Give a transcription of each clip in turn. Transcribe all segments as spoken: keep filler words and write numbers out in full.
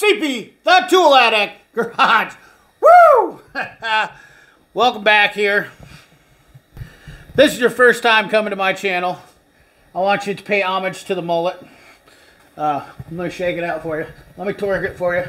C P The Tool Addict Garage. Woo! Welcome back here. If this is your first time coming to my channel, I want you to pay homage to the mullet. Uh, I'm going to shake it out for you. Let me torque it for you.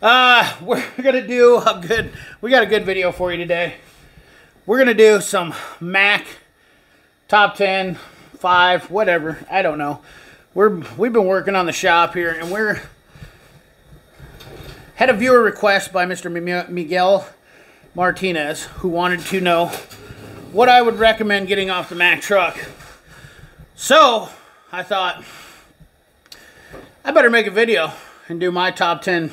Uh, we're going to do a good, we got a good video for you today. We're going to do some Mac top ten, five, whatever. I don't know. We're, we've been working on the shop here, and we're had a viewer request by Mister Miguel Martinez, who wanted to know what I would recommend getting off the Mac truck. So I thought I better make a video and do my top ten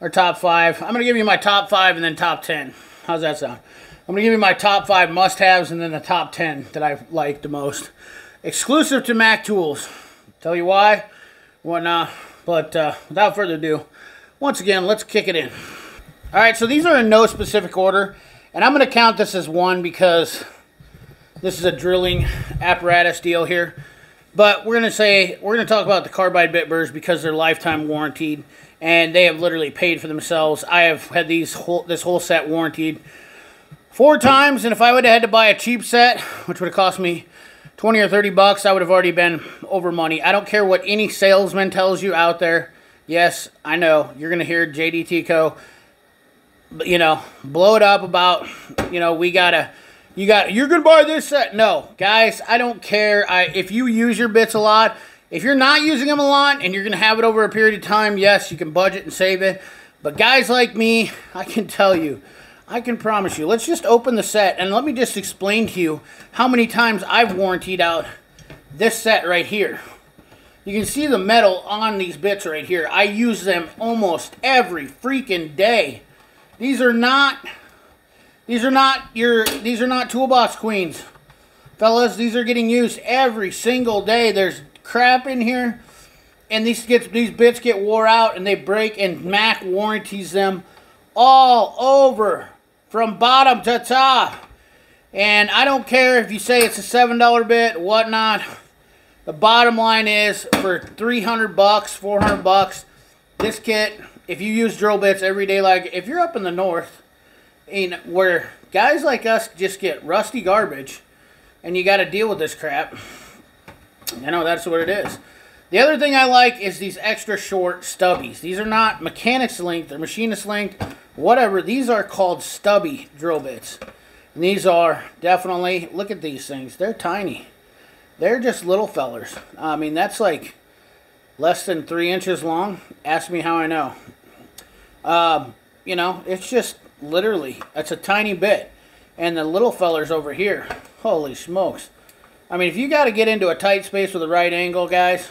or top five. I'm going to give you my top five and then top ten. How's that sound? I'm going to give you my top five must-haves and then the top ten that I like the most. Exclusive to Mac Tools. Tell you why, whatnot. But uh, without further ado, once again, let's kick it in. All right, so these are in no specific order, and I'm going to count this as one because this is a drilling apparatus deal here. But we're going to say we're going to talk about the carbide bit burrs because they're lifetime warranted, and they have literally paid for themselves. I have had these whole, this whole set warranted four times, and if I would have had to buy a cheap set, which would have cost me twenty or thirty bucks, I would have already been over money. I don't care what any salesman tells you out there. Yes, I know, you're going to hear J D Tico, you know, blow it up about, you know, we got to, you got, you're going to buy this set. No, guys, I don't care. I, if you use your bits a lot, if you're not using them a lot and you're going to have it over a period of time, yes, you can budget and save it. But guys like me, I can tell you, I can promise you. Let's just open the set and let me just explain to you how many times I've warrantied out this set right here. You can see the metal on these bits right here. I use them almost every freaking day. These are not these are not your these are not toolbox queens. Fellas, these are getting used every single day. There's crap in here and these gets these bits get wore out and they break, and Mac warranties them all over, from bottom to top. And I don't care if you say it's a seven dollar bit, whatnot. The bottom line is, for three hundred bucks, four hundred bucks, this kit, if you use drill bits every day, like if you're up in the north, in where guys like us just get rusty garbage, and you got to deal with this crap, you know, that's what it is. The other thing I like is these extra short stubbies. These are not mechanic's length or machinist length, whatever. These are called stubby drill bits. And these are definitely, look at these things. They're tiny. They're just little fellers. I mean, that's like less than three inches long. Ask me how I know. Um, you know, it's just literally, it's a tiny bit. And the little fellers over here, holy smokes. I mean, if you got to get into a tight space with a right angle, guys,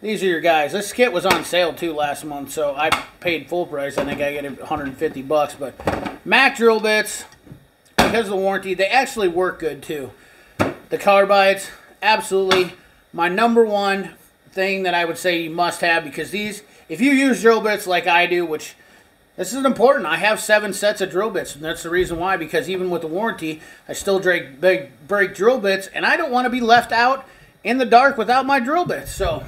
these are your guys. This kit was on sale too last month, so I paid full price. I think I get it one hundred fifty bucks. But Mac drill bits, because of the warranty, they actually work good too. The carbides, absolutely my number one thing that I would say you must have, because these, if you use drill bits like I do, which this is important. I have seven sets of drill bits, and that's the reason why, because even with the warranty, I still break, break, break drill bits, and I don't want to be left out in the dark without my drill bits. So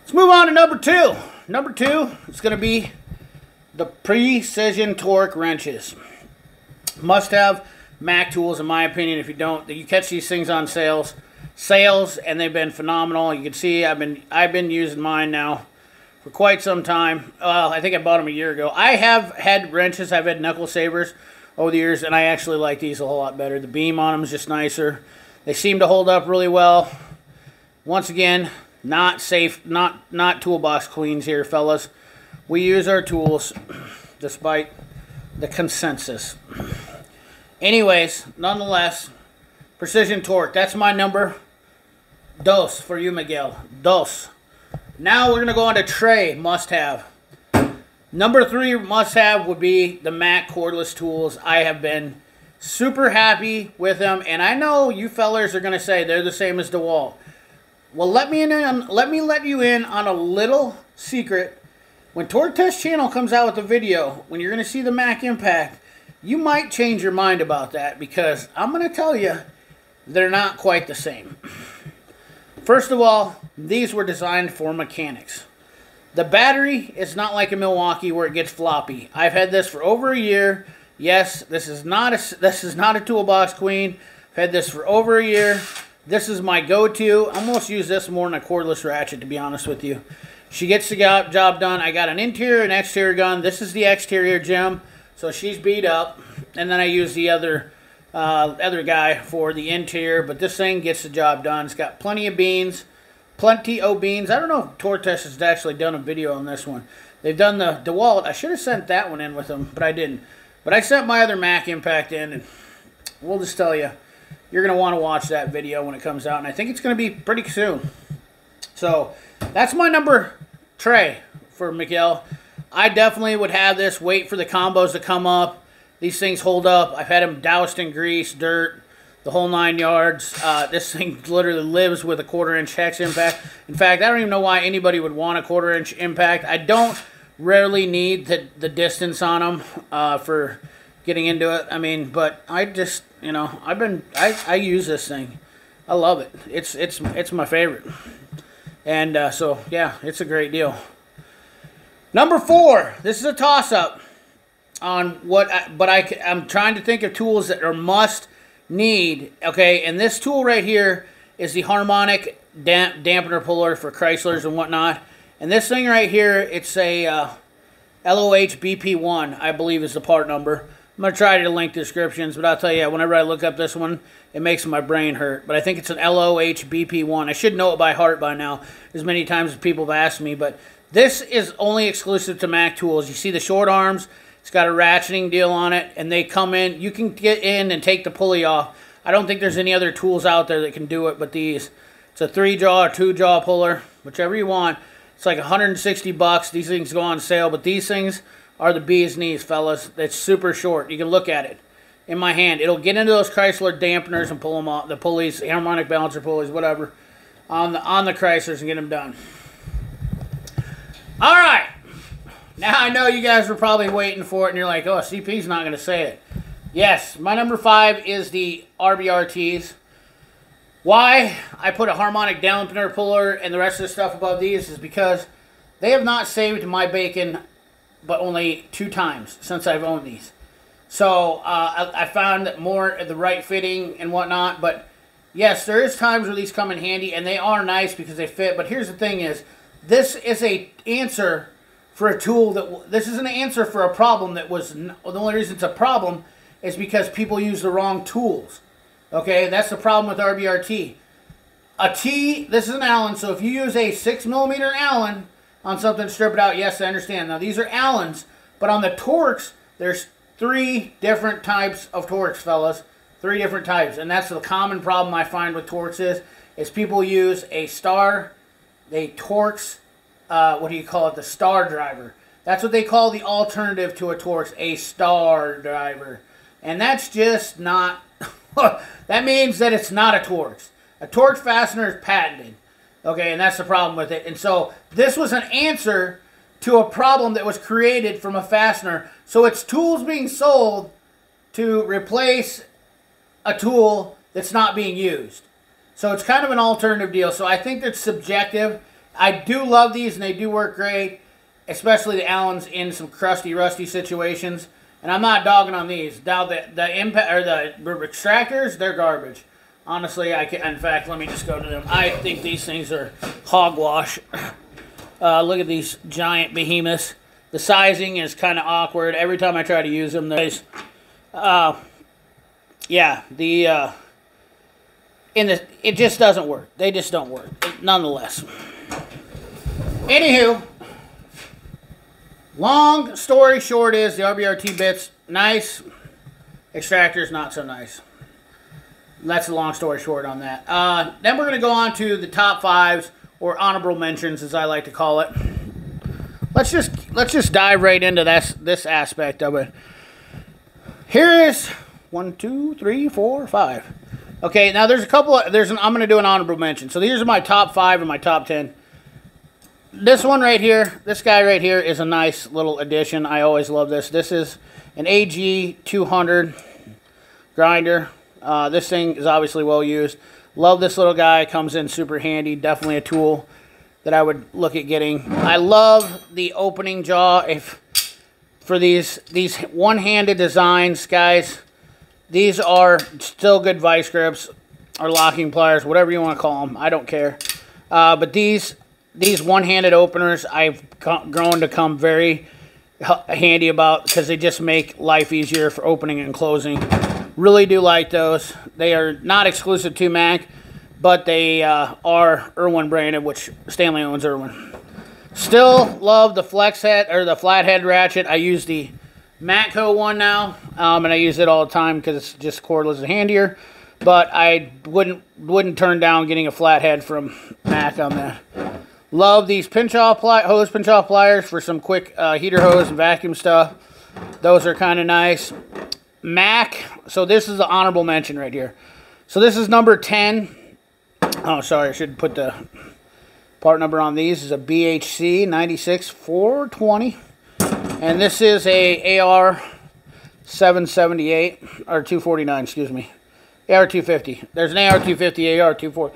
let's move on to number two. Number two is going to be the precision torque wrenches. Must have Mac Tools, in my opinion. If you don't, you catch these things on sales, sales, and they've been phenomenal. You can see I've been I've been using mine now for quite some time. Uh, I think I bought them a year ago. I have had wrenches. I've had knuckle savers over the years, and I actually like these a whole lot better. The beam on them is just nicer. They seem to hold up really well. Once again, not safe, not not toolbox queens here, fellas. We use our tools despite the consensus. Anyways, nonetheless, precision torque, that's my number dos for you, Miguel. Dos. Now we're going to go on to tray must-have. Number three must-have would be the Mac cordless tools. I have been super happy with them, and I know you fellers are going to say they're the same as DeWalt. Well, let me in on, let me let you in on a little secret. When Torque Test Channel comes out with a video, when you're going to see the Mac Impact, you might change your mind about that, because I'm going to tell you they're not quite the same. First of all, these were designed for mechanics. The battery is not like a Milwaukee where it gets floppy. I've had this for over a year. Yes, this is not a, this is not a toolbox queen. I've had this for over a year. This is my go-to. I almost use this more than a cordless ratchet, to be honest with you. She gets the job done. I got an interior and exterior gun. This is the exterior gem, so she's beat up. And then I use the other uh, other guy for the interior. But this thing gets the job done. It's got plenty of beans. Plenty of beans. I don't know if Torque Test has actually done a video on this one. They've done the DeWalt. I should have sent that one in with them, but I didn't. But I sent my other Mac Impact in, and we'll just tell you, you're going to want to watch that video when it comes out. And I think it's going to be pretty soon. So that's my number tray for Miguel. I definitely would have this. Wait for the combos to come up. These things hold up. I've had them doused in grease, dirt, the whole nine yards. Uh, this thing literally lives with a quarter-inch hex impact. In fact, I don't even know why anybody would want a quarter-inch impact. I don't rarely need the, the distance on them uh, for getting into it. I mean, but I just, you know, I've been, I, I use this thing. I love it. It's, it's, it's my favorite. And uh, so, yeah, it's a great deal. Number four. This is a toss-up on what, I, but I, I'm trying to think of tools that are must need, okay, and this tool right here is the harmonic damp dampener puller for Chryslers and whatnot, and this thing right here, it's a uh, L O H B P one, I believe is the part number. I'm going to try to link descriptions, but I'll tell you, whenever I look up this one, it makes my brain hurt, but I think it's an L O H B P one. I should know it by heart by now, as many times as people have asked me, but this is only exclusive to Mac Tools. You see the short arms. It's got a ratcheting deal on it, and they come in. You can get in and take the pulley off. I don't think there's any other tools out there that can do it but these. It's a three-jaw or two-jaw puller, whichever you want. It's like one hundred sixty bucks. These things go on sale, but these things are the bee's knees, fellas. It's super short. You can look at it in my hand. It'll get into those Chrysler dampeners and pull them off, the pulleys, harmonic balancer pulleys, whatever, on the, on the Chryslers and get them done. All right. Now, I know you guys were probably waiting for it, and you're like, oh, C P's not going to say it. Yes, my number five is the R B R Ts. Why I put a harmonic dampener puller and the rest of the stuff above these is because they have not saved my bacon but only two times since I've owned these. So uh, I, I found more of the right fitting and whatnot. But, yes, there is times where these come in handy, and they are nice because they fit. But here's the thing is, this is an answer for a tool that, this is an answer for a problem that was, the only reason it's a problem is because people use the wrong tools. Okay, that's the problem with R B R T. A T, this is an Allen, so if you use a six millimeter Allen on something, strip it out, yes, I understand. Now, these are Allens, but on the Torx, there's three different types of Torx, fellas. Three different types, and that's the common problem I find with Torx is, is people use a star, a Torx, Uh, what do you call it, the star driver. That's what they call the alternative to a Torx, a star driver. And that's just not, that means that it's not a Torx. A Torx fastener is patented, okay, and that's the problem with it. And so this was an answer to a problem that was created from a fastener. So it's tools being sold to replace a tool that's not being used. So it's kind of an alternative deal. So I think that's subjective. I do love these, and they do work great, especially the Allens in some crusty, rusty situations. And I'm not dogging on these. Now the the impact or the extractors, they're garbage. Honestly, I can. In fact, let me just go to them. I think these things are hogwash. Uh, look at these giant behemoths. The sizing is kind of awkward every time I try to use them. There's, uh, yeah, the uh, in the it just doesn't work. They just don't work, nonetheless. Anywho, long story short is the R B R T bits, nice. Extractors, not so nice. That's a long story short on that. Uh, then we're going to go on to the top fives, or honorable mentions, as I like to call it. Let's just let's just dive right into this, this aspect of it. Here is one, two, three, four, five. Okay, now there's a couple of, there's an, I'm going to do an honorable mention. So these are my top five and my top ten. This one right here, this guy right here is a nice little addition. I always love this. This is an A G two hundred grinder. Uh, this thing is obviously well used. Love this little guy. Comes in super handy. Definitely a tool. that I would look at getting. I love the opening jaw if for these these one-handed designs, guys. These are still good vice grips or locking pliers, whatever you want to call them. I don't care. Uh, but these these one-handed openers I've grown to come very handy about because they just make life easier for opening and closing. Really do like those. They are not exclusive to Mac, but they uh, are Irwin branded, which Stanley owns Irwin. Still love the flex head or the flathead ratchet. I use the Matco one now, um, and I use it all the time because it's just cordless and handier. But I wouldn't wouldn't turn down getting a flathead from Mac on that. Love these pinch off pli hose pinch off pliers for some quick uh, heater hose and vacuum stuff. Those are kind of nice. Mac. So this is the honorable mention right here. So this is number ten. Oh, sorry, I should put the part number on these. This is a B H C ninety-six four twenty, and this is a A R seven seventy-eight or two forty-nine. Excuse me. A R two fifty. There's an A R two fifty, A R two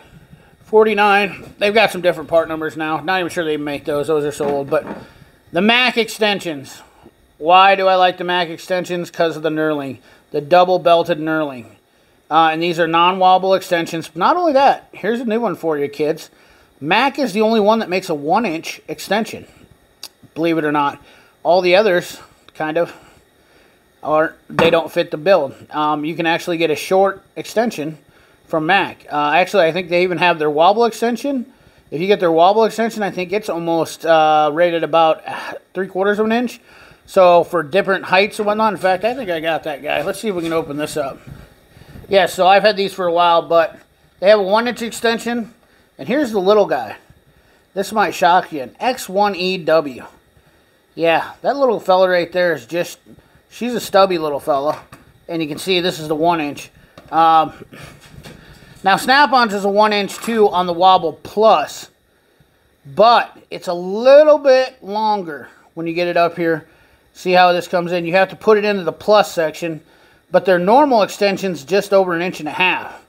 forty-nine. They've got some different part numbers now. Not even sure they make those. Those are so old. But the Mac extensions. Why do I like the Mac extensions? Because of the knurling. The double belted knurling. Uh, and these are non-wobble extensions. Not only that, here's a new one for you, kids. Mac is the only one that makes a one-inch extension. Believe it or not. All the others, kind of, are they don't fit the build. Um, you can actually get a short extension from Mac. Uh, actually, I think they even have their wobble extension. If you get their wobble extension, I think it's almost uh, rated about three quarters of an inch. So for different heights and whatnot. In fact, I think I got that guy. Let's see if we can open this up. Yeah, so I've had these for a while, but they have a one-inch extension. And here's the little guy. This might shock you. An X one E W. Yeah, that little fella right there is just... She's a stubby little fella. And you can see this is the one-inch. Um, now, Snap-on's is a one-inch, too, on the Wobble Plus. But it's a little bit longer when you get it up here. See how this comes in? You have to put it into the Plus section. But their normal extension's just over an inch and a half.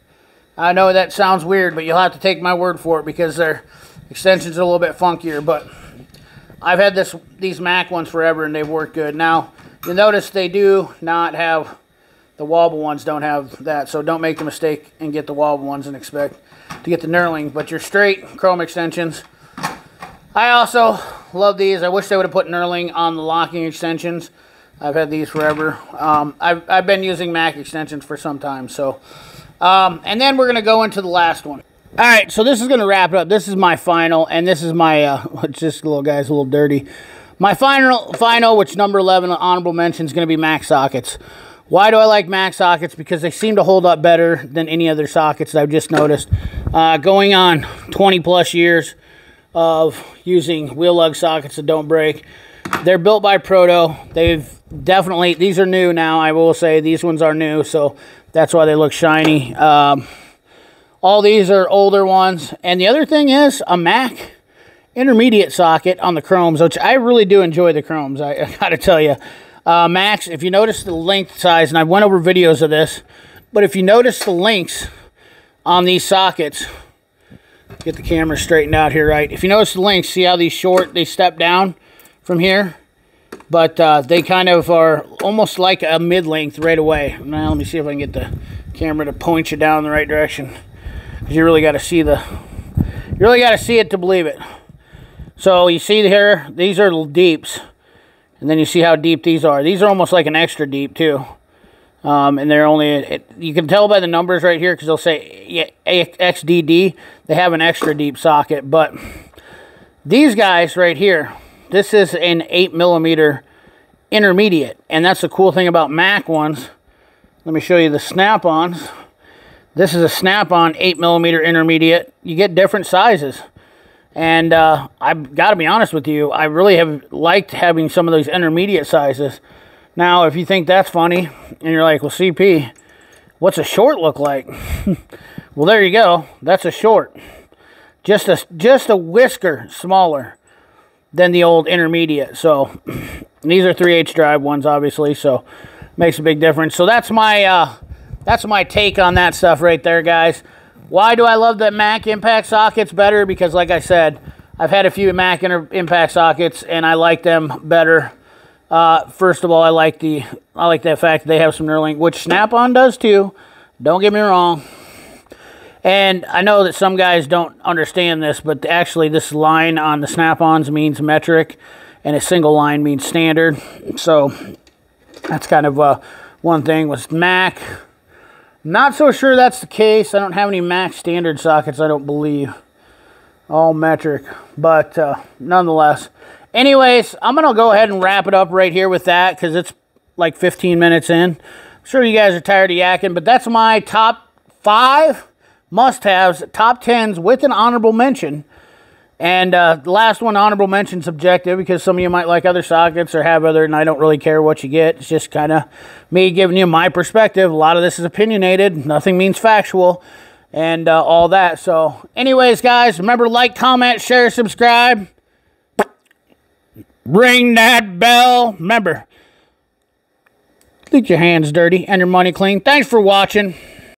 I know that sounds weird, but you'll have to take my word for it because their extensions are a little bit funkier. But I've had this these Mac ones forever, and they've worked good. Now, you'll notice they do not have, the wobble ones don't have that. So don't make the mistake and get the wobble ones and expect to get the knurling. But your straight chrome extensions. I also love these. I wish they would have put knurling on the locking extensions. I've had these forever. Um, I've, I've been using Mac extensions for some time. So, um, and then we're going to go into the last one. All right, so this is going to wrap it up. This is my final, and this is my, uh, just little guy's a little dirty. My final, final, which number eleven honorable mention is going to be Mac sockets. Why do I like Mac sockets? Because they seem to hold up better than any other sockets that I've just noticed. Uh, going on twenty plus years of using wheel lug sockets that don't break. They're built by Proto. They've definitely, these are new now, I will say. These ones are new, so that's why they look shiny. Um, all these are older ones. And the other thing is a Mac intermediate socket on the chromes, which I really do enjoy the chromes, I, I gotta tell you. Uh, Max, if you notice the length size, and I went over videos of this, but if you notice the links on these sockets, get the camera straightened out here, right? If you notice the links, see how these short, they step down from here, but uh, they kind of are almost like a mid-length right away. Now let me see if I can get the camera to point you down in the right direction, because you really got to see the, you really got to see it to believe it. So you see here, these are deeps, and then you see how deep these are. These are almost like an extra deep too, um, and they're only, it, you can tell by the numbers right here, because they'll say yeah, X D D, they have an extra deep socket, but these guys right here, this is an eight millimeter intermediate, and that's the cool thing about Mac ones. Let me show you the Snap-ons. This is a Snap-on eight millimeter intermediate. You get different sizes. And uh, I've got to be honest with you, I really have liked having some of those intermediate sizes. Now, if you think that's funny, and you're like, well, C P, what's a short look like? Well, there you go. That's a short. Just a, just a whisker smaller than the old intermediate. So, these are three H drive ones, obviously, so makes a big difference. So, that's my, uh, that's my take on that stuff right there, guys. Why do I love the Mac impact sockets better? Because, like I said, I've had a few Mac inter impact sockets, and I like them better. Uh, first of all, I like the I like the fact that they have some knurling, which Snap-on does too. Don't get me wrong. And I know that some guys don't understand this, but actually this line on the Snap-ons means metric, and a single line means standard. So that's kind of uh, one thing with Mac. Not so sure that's the case. I don't have any Mac standard sockets, I don't believe. All metric, but uh, nonetheless. Anyways, I'm going to go ahead and wrap it up right here with that, because it's like fifteen minutes in. I'm sure you guys are tired of yakking, but that's my top five must-haves, top tens with an honorable mention. And uh, the last one, honorable mention, subjective, because some of you might like other sockets or have other, and I don't really care what you get. It's just kind of me giving you my perspective. A lot of this is opinionated. Nothing means factual. And uh, all that. So anyways, guys, remember, like, comment, share, subscribe. Ring that bell. Remember, get your hands dirty and your money clean. Thanks for watching.